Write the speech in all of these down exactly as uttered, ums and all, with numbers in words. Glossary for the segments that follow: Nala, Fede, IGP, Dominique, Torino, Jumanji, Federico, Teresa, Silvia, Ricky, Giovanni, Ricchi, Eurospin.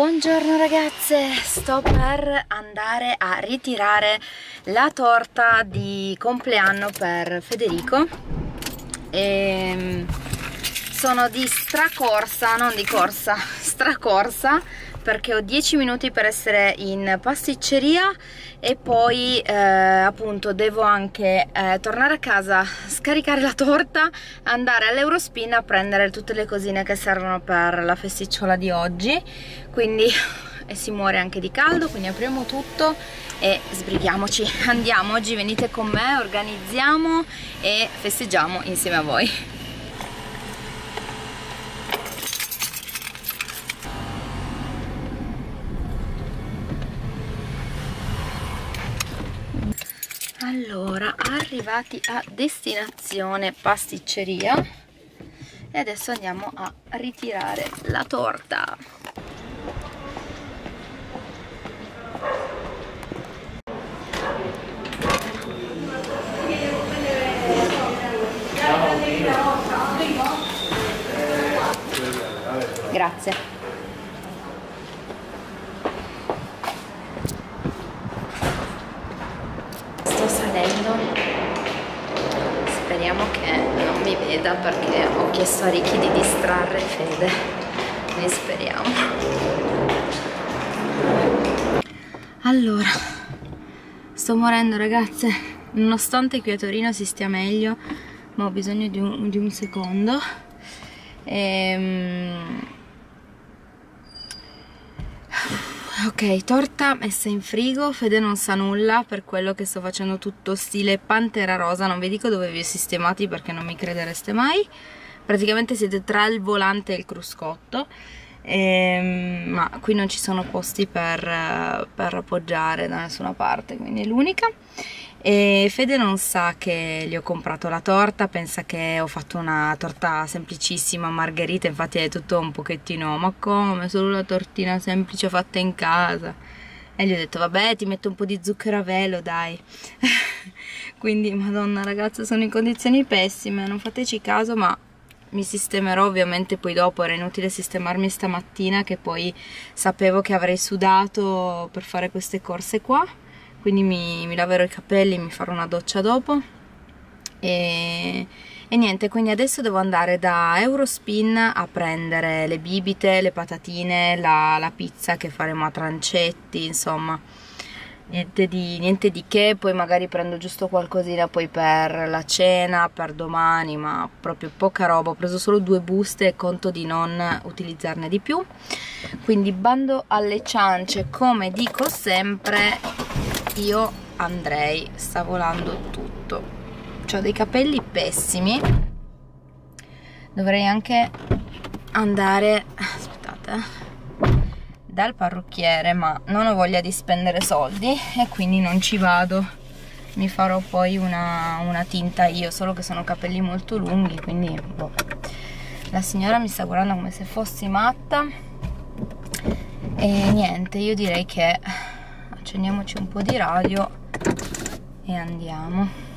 Buongiorno ragazze, sto per andare a ritirare la torta di compleanno per Federico e sono di stracorsa, non di corsa, stracorsa perché ho dieci minuti per essere in pasticceria e poi eh, appunto devo anche eh, tornare a casa, scaricare la torta, andare all'Eurospin a prendere tutte le cosine che servono per la festicciola di oggi, quindi e si muore anche di caldo, quindi apriamo tutto e sbrighiamoci, andiamo, oggi venite con me, organizziamo e festeggiamo insieme a voi. Allora, arrivati a destinazione pasticceria e adesso andiamo a ritirare la torta. Grazie. Speriamo che non mi veda perché ho chiesto a Ricky di distrarre Fede, ne speriamo. Allora, sto morendo ragazze, nonostante qui a Torino si stia meglio, ma ho bisogno di un, di un secondo. Ehm... Ok, torta messa in frigo, Fede non sa nulla per quello che sto facendo tutto stile pantera rosa, non vi dico dove vi ho sistemati perché non mi credereste mai, praticamente siete tra il volante e il cruscotto, e, ma qui non ci sono posti per, per appoggiare da nessuna parte, quindi è l'unica. E Fede non sa che gli ho comprato la torta, pensa che ho fatto una torta semplicissima margherita, infatti è tutto un pochettino ma come, solo la tortina semplice fatta in casa, e gli ho detto vabbè ti metto un po' di zucchero a velo dai. Quindi madonna ragazza, sono in condizioni pessime, non fateci caso, ma mi sistemerò ovviamente poi dopo, era inutile sistemarmi stamattina che poi sapevo che avrei sudato per fare queste corse qua, quindi mi, mi laverò i capelli, mi farò una doccia dopo e, e niente, quindi adesso devo andare da Eurospin a prendere le bibite, le patatine, la, la pizza che faremo a trancetti, insomma niente di, niente di che, poi magari prendo giusto qualcosina poi per la cena, per domani, ma proprio poca roba, ho preso solo due buste e conto di non utilizzarne di più, quindi bando alle ciance, come dico sempre. Io andrei, sta volando tutto, c'ho dei capelli pessimi, dovrei anche andare, aspettate, dal parrucchiere, ma non ho voglia di spendere soldi e quindi non ci vado, mi farò poi una, una tinta io, solo che sono capelli molto lunghi, quindi boh. La signora mi sta guardando come se fossi matta e niente, io direi che accendiamoci un po' di radio e andiamo.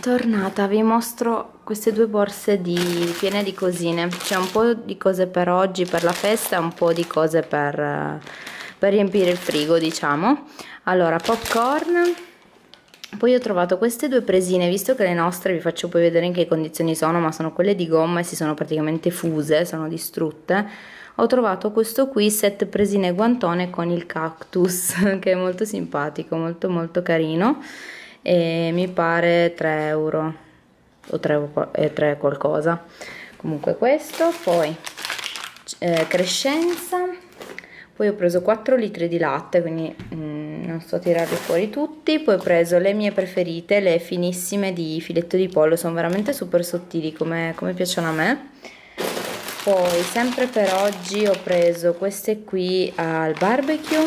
Tornata, vi mostro queste due borse di, piene di cosine. C'è un po' di cose per oggi, per la festa, un po' di cose per, per riempire il frigo, diciamo. Allora, popcorn. Poi ho trovato queste due presine, visto che le nostre, vi faccio poi vedere in che condizioni sono, ma sono quelle di gomma e si sono praticamente fuse, sono distrutte. Ho trovato questo qui, set presine guantone con il cactus, che è molto simpatico, molto molto carino, e mi pare tre euro o tre, tre qualcosa. Comunque questo, poi eh, crescenza, poi ho preso quattro litri di latte, quindi mh, non sto a tirarli fuori tutti, poi ho preso le mie preferite, le finissime di filetto di pollo, sono veramente super sottili come, come piacciono a me, poi sempre per oggi ho preso queste qui al barbecue,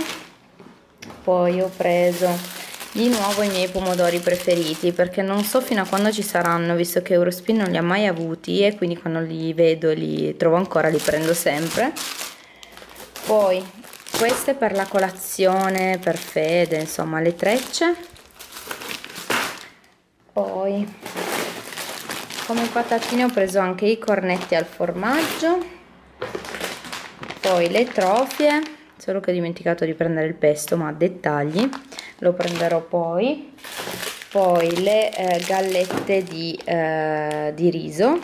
poi ho preso di nuovo i miei pomodori preferiti perché non so fino a quando ci saranno, visto che Eurospin non li ha mai avuti e quindi quando li vedo, li trovo ancora, li prendo sempre. Poi queste per la colazione, per Fede, insomma le trecce. Poi come patatine ho preso anche i cornetti al formaggio, poi le trofie, solo che ho dimenticato di prendere il pesto, ma dettagli, lo prenderò poi. Poi le eh, gallette di, eh, di riso.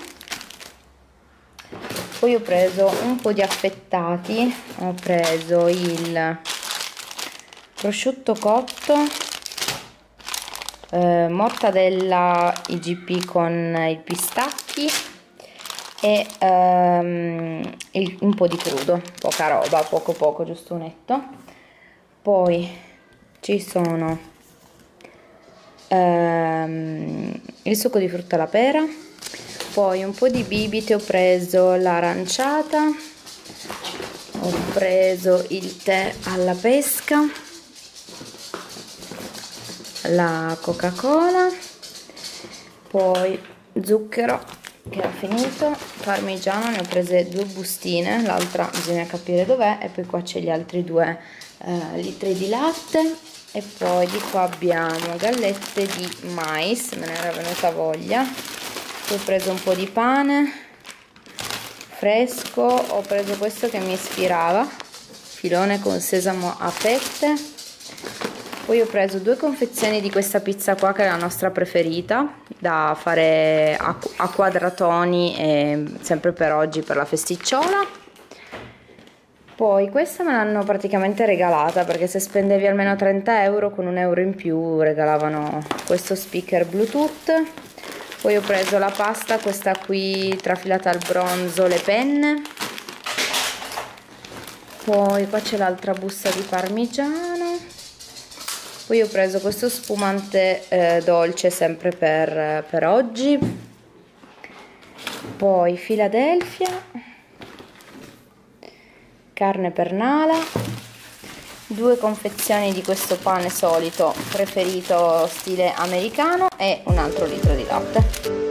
Poi ho preso un po' di affettati, ho preso il prosciutto cotto, eh, mortadella I G P con i pistacchi e ehm, il, un po' di crudo, poca roba, poco poco, giusto un etto. Poi ci sono Um, il succo di frutta alla pera, poi un po' di bibite, ho preso l'aranciata, ho preso il tè alla pesca, la Coca-Cola, poi zucchero che era finito, parmigiano, ne ho prese due bustine, l'altra bisogna capire dov'è, e poi qua c'è gli altri due eh, litri di latte. E poi di qua abbiamo gallette di mais, me ne era venuta voglia. Poi ho preso un po' di pane fresco, ho preso questo che mi ispirava, filone con sesamo a fette. Poi ho preso due confezioni di questa pizza qua, che è la nostra preferita, da fare a, a quadratoni, e sempre per oggi per la festicciola. Poi questa me l'hanno praticamente regalata, perché se spendevi almeno trenta euro, con un euro in più regalavano questo speaker Bluetooth. Poi ho preso la pasta, questa qui trafilata al bronzo, le penne. Poi qua c'è l'altra busta di parmigiano. Poi ho preso questo spumante eh, dolce, sempre per, per oggi. Poi Philadelphia, carne per Nala, due confezioni di questo pane solito preferito stile americano e un altro litro di latte.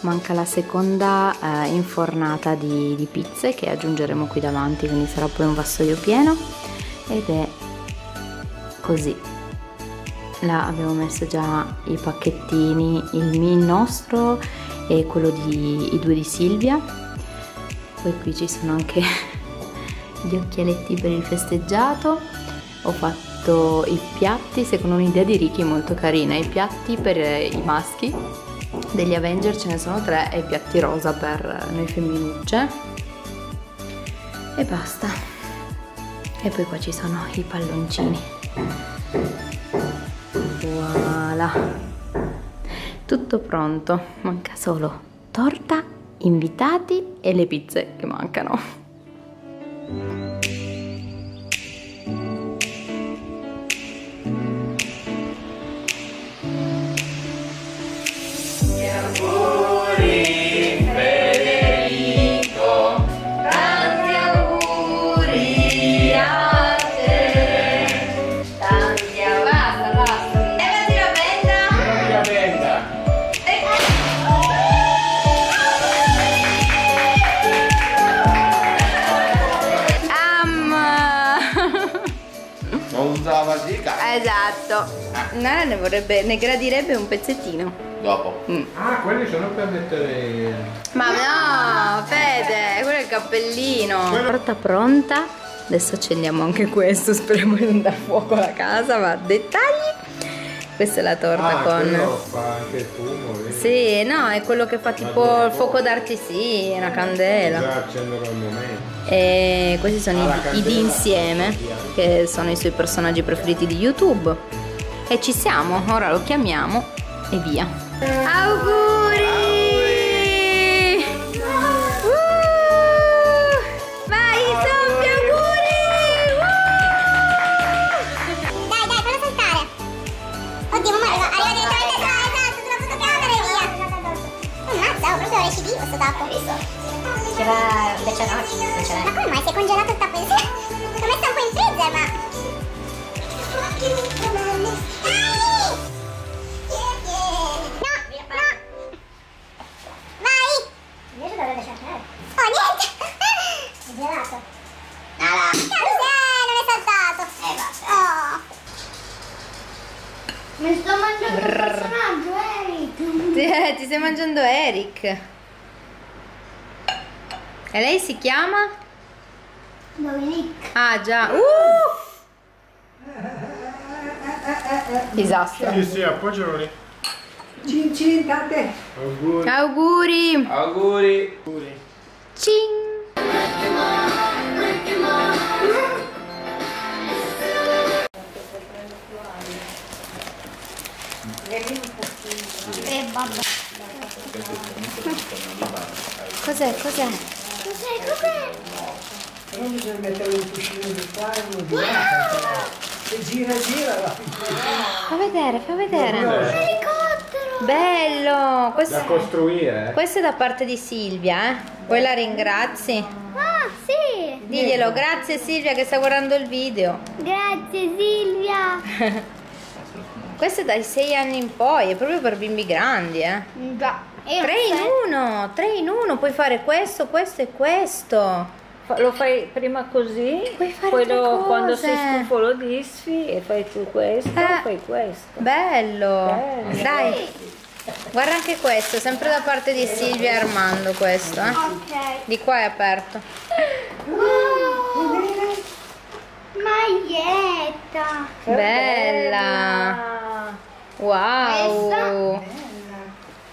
Manca la seconda eh, infornata di, di pizze, che aggiungeremo qui davanti, quindi sarà poi un vassoio pieno, ed è così. Là abbiamo messo già i pacchettini, il mini nostro e quello di i due di Silvia. Poi qui ci sono anche gli occhialetti per il festeggiato. Ho fatto i piatti secondo un'idea di Ricky molto carina, i piatti per i maschi degli Avenger, ce ne sono tre, e piatti rosa per noi femminucce, e basta. E poi qua ci sono i palloncini, voilà, tutto pronto, manca solo torta, invitati e le pizze che mancano. Esatto, Nala ne vorrebbe, ne gradirebbe un pezzettino. Dopo. Mm. Ah, quelli sono per mettere... Ma no, Fede, quello è il cappellino. Quello... Torta pronta, adesso accendiamo anche questo, speriamo di non dar fuoco alla casa, ma dettagli. Questa è la torta ah, con... quello fa anche il fumo, vedi? Sì, no, è quello che fa tipo dopo... il fuoco d'artificio, una candela. Già accendono al momento. E questi sono ah, i, i di insieme, che sono i suoi personaggi preferiti di YouTube. E ci siamo, ora lo chiamiamo e via. Auguri! Auguri! dieci di questo tappo. L'ho visto. Ci va invece no, non ce l'hai. Ma come mai? Si è congelato il tappo in sé? L'ho messo un po' in freezer, ma... Dai! No, no! Vai! Invece dovrei lasciare. Oh, niente! È gelato. Nala! Eh, non è saltato! Eh, vabbè. Oh! Mi sto mangiando il personaggio, eh! Ti, ti stai mangiando Eric. E lei si chiama? Dominique. Ah già. Uh! Disastro. Sì, sì, appoggialo lì. Cin cin da te. Auguri. Auguri. Auguri. Auguri. Cin. Eh, vabbè. Cos'è? Cos'è? Cos'è? Cos'è? Non bisogna mettere un cuscino di qua e uno di là. E gira gira. Fa vedere, fa vedere. Un elicottero! Bello! Questo, da costruire. Eh. Questo è da parte di Silvia, eh. Poi la ringrazi. Ah, sì! Diglielo, grazie Silvia che sta guardando il video. Grazie Silvia! Questo è dai sei anni in poi, è proprio per bimbi grandi, eh? Già. tre in uno, tre in uno, puoi fare questo, questo e questo. Lo fai prima così, puoi fare poi lo, quando sei stufo lo disfi e fai tu questo, eh, fai questo. Bello. Bello. Dai, guarda anche questo, sempre da parte di Silvia e Armando questo, eh? Okay. Di qua è aperto. Wow. Maglietta. Che bella. bella. Wow!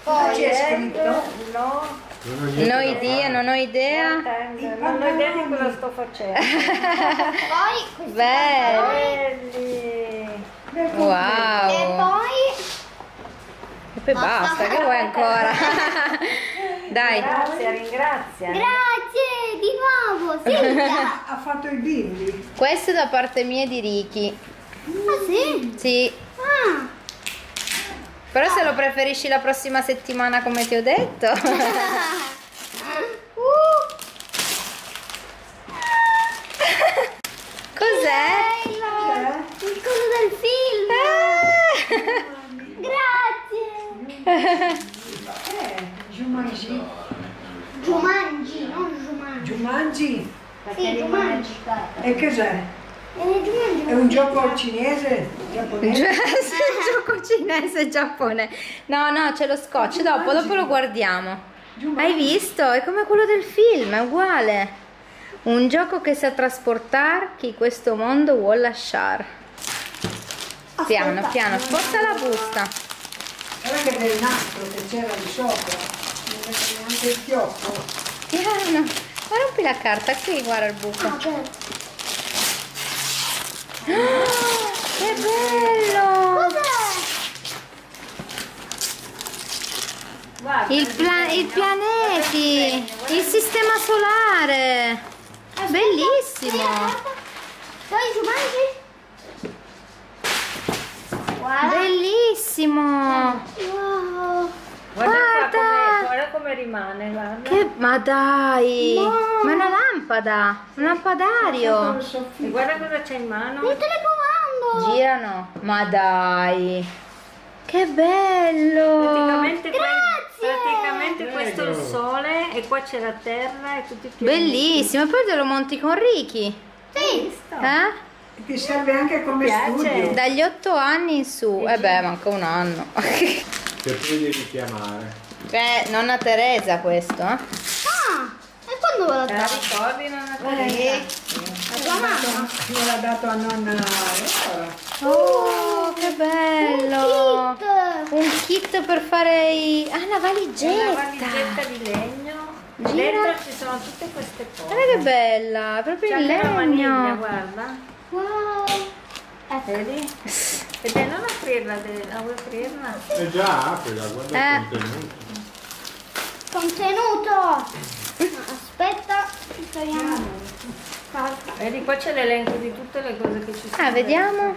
Poi c'è scritto? No, non ho idea, non ho idea. Non ho idea di cosa sto facendo. Poi belli! Wow! E poi? E poi basta, che vuoi ancora? Dai! Grazie, ringrazia! Grazie di nuovo, Silvia! Ha fatto i bimbi! Questo è da parte mia di Ricchi. Ah sì? Sì. Ah! Però se lo preferisci la prossima settimana come ti ho detto. Cos'è? Il coso del film. Grazie. Jumanji. Jumanji, non Jumanji. Jumanji? Sì, Jumanji. E cos'è? È un gioco cinese? Giapponese? Un gioco cinese e giapponese. No, no, c'è lo scotch. Dopo, dopo lo guardiamo. Hai visto? È come quello del film, è uguale. Un gioco che sa trasportare chi questo mondo vuol lasciare. Piano, piano, porta la busta. Guarda che del nastro che c'era di sopra. Non c'è neanche il chiocco. Piano. Ma rompi la carta, qui guarda il buco. Oh, che bello! Cos'è? Il, pla il pianeti, il sistema solare, è bellissimo. Dai, Giovanni? Bellissimo! Wow. Guarda, guarda. Come, guarda come rimane, guarda. Che, ma dai! No. Ma è una lampada! Un lampadario! E guarda cosa c'è in mano! Un telecomando! Girano! Ma dai! Che bello! Praticamente, grazie. praticamente questo è il sole e qua c'è la terra e tutti i pianeti. Bellissimo! E poi te lo monti con Ricky! Sì! Eh? Ti serve anche come studio! Dagli otto anni in su! E eh beh, manca un anno! Che poi devi chiamare. Cioè, nonna Teresa questo, eh? Ah! E quando ve l'ho dato? Te la ricordi nonna Teresa? La tua mamma? Me l'ha dato a nonna Laura. Oh, che bello! Un kit! Un kit per fare i... Ah, una valigetta! Una valigetta di legno. Gira. Dentro ci sono tutte queste cose. Guarda che bella! È proprio in legno! C'è anche una maniglia, guarda. Wow! Vedi? Vedi, non aprirla, la vuoi aprirla? Eh già, aprila, guarda eh. il contenuto. Contenuto! Aspetta, ci togliamo. Vedi, qua c'è l'elenco di tutte le cose che ci sono. Ah, vediamo.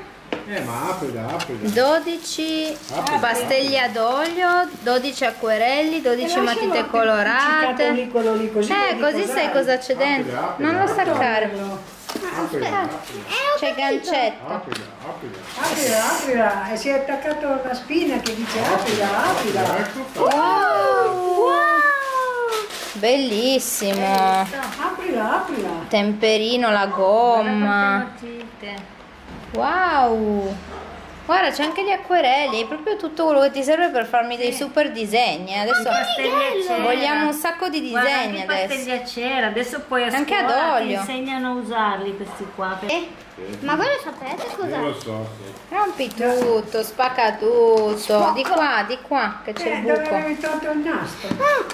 Eh, ma aprila, aprila. dodici aprila, pastelli aprila. ad olio, dodici acquerelli, dodici matite colorate. Lì, quello lì, così eh, così sai cosa c'è dentro. Aprila, non lo staccare. C'è gancetto. Aprila, aprila, aprila. E si è attaccato una spina che dice aprila, aprila. Wow, wow. Bellissimo. Eh, aprila, aprila. Temperino, la gomma. Wow, guarda, c'è anche gli acquerelli, è proprio tutto quello che ti serve per farmi dei sì. super disegni. Adesso vogliamo un sacco di disegni. Guarda, adesso a cera. Adesso poi a anche ad olio ti insegnano a usarli questi qua. Eh, ma voi lo sapete cos'è? Io lo so. Sì. Rompi tutto, spacca tutto. Spacco. Di qua, di qua che c'è eh, il buco. Dove avevi tolto il nastro? Ah.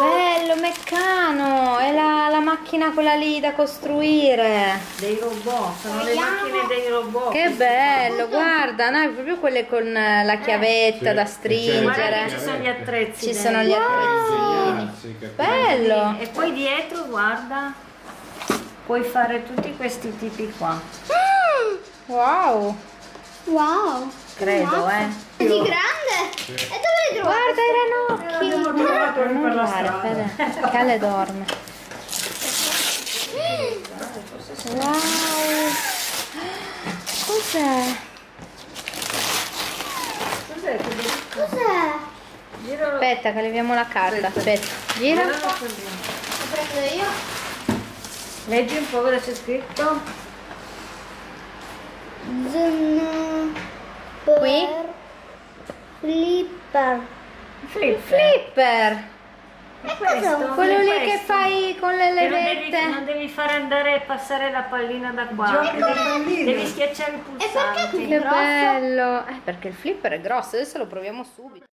Bello, meccano, è la, la macchina quella lì da costruire. Dei robot, sono le macchine dei robot. Che bello, guarda, no, è proprio quelle con la chiavetta eh, da stringere. Ci sono gli attrezzi. Ci dentro. sono gli attrezzini. Wow. Bello. E poi dietro, guarda, puoi fare tutti questi tipi qua. Wow. Wow. Credo, eh. È di grande? Sì. E dove le trovo? Guarda i ranocchi! Eh, non guardare, Fede. Cale dorme. Wow! Cos'è? Cos'è? Cos'è? Aspetta che leviamo la carta. Aspetta. Gira. Lo prendo io. Leggi un po' cosa c'è scritto. Qui? Flipper. Flipper. Flipper. E questo? Quello lì questo. che fai con le levette. Non devi, non devi fare andare e passare la pallina da qua. Devi, devi schiacciare il pulsante. E perché è così grosso? Che bello. Eh, perché il flipper è grosso, adesso lo proviamo subito.